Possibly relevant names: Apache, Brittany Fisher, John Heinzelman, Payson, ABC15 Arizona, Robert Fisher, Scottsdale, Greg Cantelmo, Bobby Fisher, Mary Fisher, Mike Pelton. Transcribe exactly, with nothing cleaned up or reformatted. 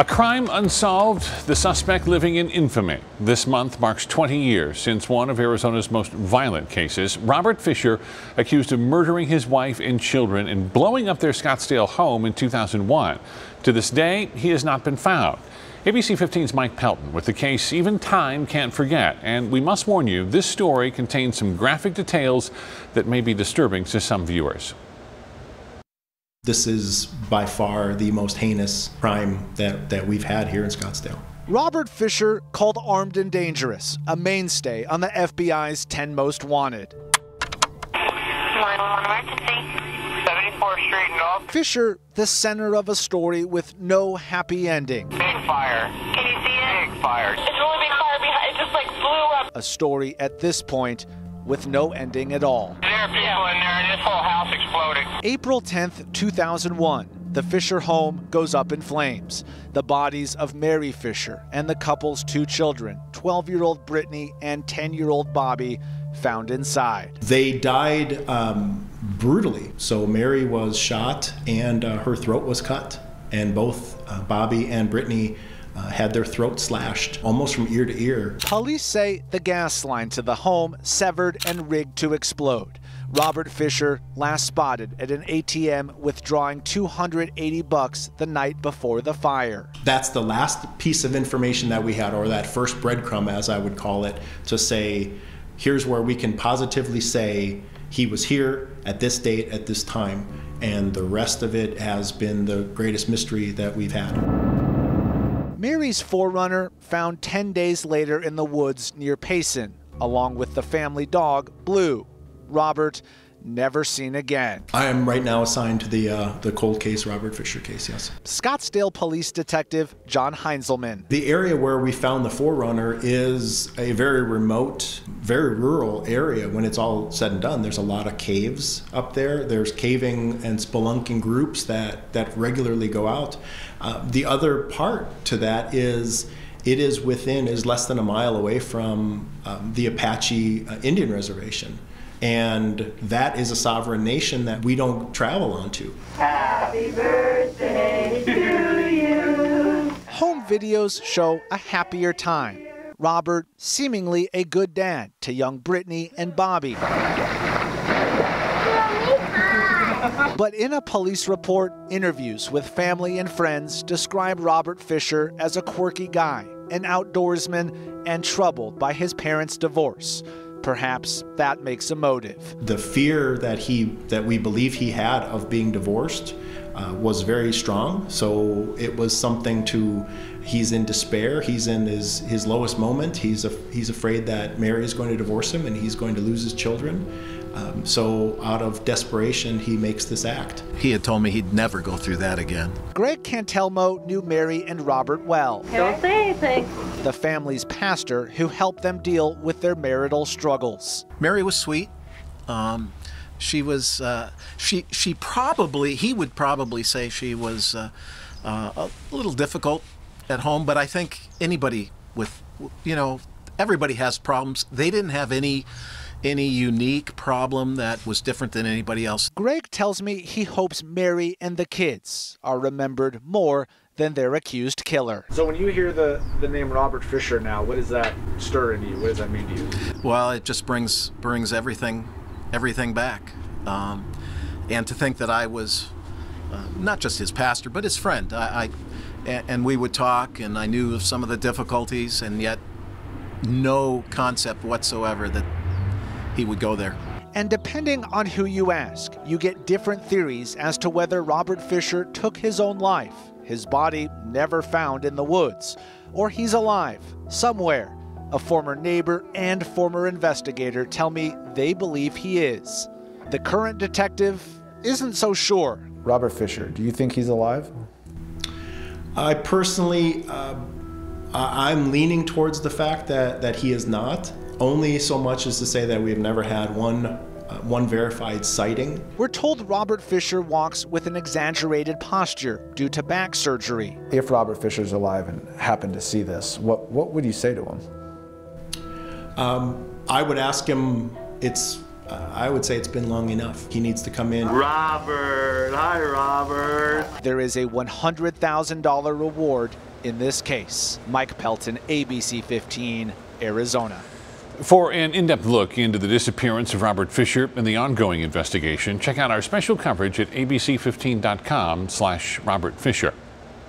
A crime unsolved, the suspect living in infamy. This month marks twenty years since one of Arizona's most violent cases. Robert Fisher, accused of murdering his wife and children and blowing up their Scottsdale home in two thousand one. To this day, he has not been found. A B C fifteen's Mike Pelton with the case even time can't forget. And we must warn you, this story contains some graphic details that may be disturbing to some viewers. This is by far the most heinous crime that, that we've had here in Scottsdale. Robert Fisher, called Armed and Dangerous, a mainstay on the F B I's ten Most Wanted. seventy-fourth street and up. Fisher, the center of a story with no happy ending. Big fire. Can you see it? Big fire. It's really big fire behind. It just like blew up. A story at this point with no ending at all. There are people in there and this whole house exploded. April tenth, two thousand one, the Fisher home goes up in flames. The bodies of Mary Fisher and the couple's two children, twelve-year-old Brittany and ten-year-old Bobby, found inside. They died um, brutally. So Mary was shot and uh, her throat was cut. And both uh, Bobby and Brittany Uh, had their throat slashed almost from ear to ear. Police say the gas line to the home severed and rigged to explode. Robert Fisher last spotted at an A T M withdrawing two hundred eighty bucks the night before the fire. That's the last piece of information that we had, or that first breadcrumb, as I would call it, to say, here's where we can positively say he was here at this date, at this time. And the rest of it has been the greatest mystery that we've had. Mary's forerunner found ten days later in the woods near Payson, along with the family dog, Blue. Robert, never seen again. I am right now assigned to the, uh, the cold case, Robert Fisher case, yes. Scottsdale Police Detective John Heinzelman. The area where we found the forerunner is a very remote, very rural area. When it's all said and done, there's a lot of caves up there. There's caving and spelunking groups that, that regularly go out. Uh, the other part to that is it is within, is less than a mile away from um, the Apache uh, Indian Reservation. And that is a sovereign nation that we don't travel onto. Happy birthday to you. Home videos show a happier time. Robert, seemingly a good dad to young Brittany and Bobby. But in a police report, interviews with family and friends describe Robert Fisher as a quirky guy, an outdoorsman, and troubled by his parents' divorce. Perhaps that makes a motive. The fear that he, that we believe he had of being divorced uh, was very strong. So it was something to, he's in despair, he's in his, his lowest moment, he's, a, he's afraid that Mary is going to divorce him and he's going to lose his children. Um, so out of desperation, he makes this act. He had told me he'd never go through that again. Greg Cantelmo knew Mary and Robert well. Don't say anything. The family's pastor who helped them deal with their marital struggles. Mary was sweet. Um, she was, uh, she, she probably, he would probably say she was uh, uh, a little difficult at home, but I think anybody with, you know, everybody has problems. They didn't have any any unique problem that was different than anybody else. Greg tells me he hopes Mary and the kids are remembered more than their accused killer. So when you hear the, the name Robert Fisher now, what does that stir in you? What does that mean to you? Well, it just brings brings everything, everything back. Um, and to think that I was uh, not just his pastor, but his friend. I, I and we would talk, and I knew of some of the difficulties, and yet no concept whatsoever that he would go there. And depending on who you ask, you get different theories as to whether Robert Fisher took his own life, his body never found in the woods, or he's alive somewhere. A former neighbor and former investigator tell me they believe he is. The current detective isn't so sure. Robert Fisher, do you think he's alive? I personally, uh, I'm leaning towards the fact that, that he is not. Only so much as to say that we have never had one, uh, one verified sighting. We're told Robert Fisher walks with an exaggerated posture due to back surgery. If Robert Fisher's alive and happened to see this, what, what would you say to him? Um, I would ask him, it's uh, I would say it's been long enough. He needs to come in. Robert, hi Robert. There is a one hundred thousand dollar reward in this case. Mike Pelton, A B C fifteen, Arizona. For an in-depth look into the disappearance of Robert Fisher and the ongoing investigation, check out our special coverage at A B C fifteen dot com slash Robert Fisher.